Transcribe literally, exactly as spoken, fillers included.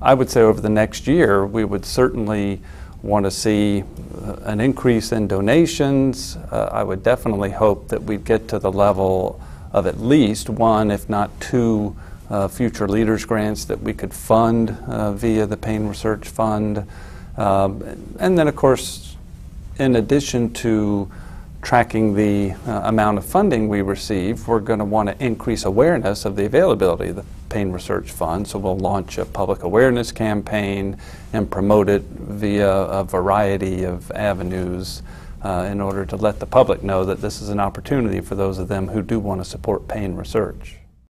I would say over the next year, we would certainly want to see uh, an increase in donations. Uh, I would definitely hope that we'd get to the level of at least one, if not two, uh, future leaders grants that we could fund uh, via the Pain Research Fund. Um, and then, of course, in addition to tracking the uh, amount of funding we receive, we're going to want to increase awareness of the availability of the Pain Research Fund. So we'll launch a public awareness campaign and promote it via a variety of avenues uh, in order to let the public know that this is an opportunity for those of them who do want to support pain research.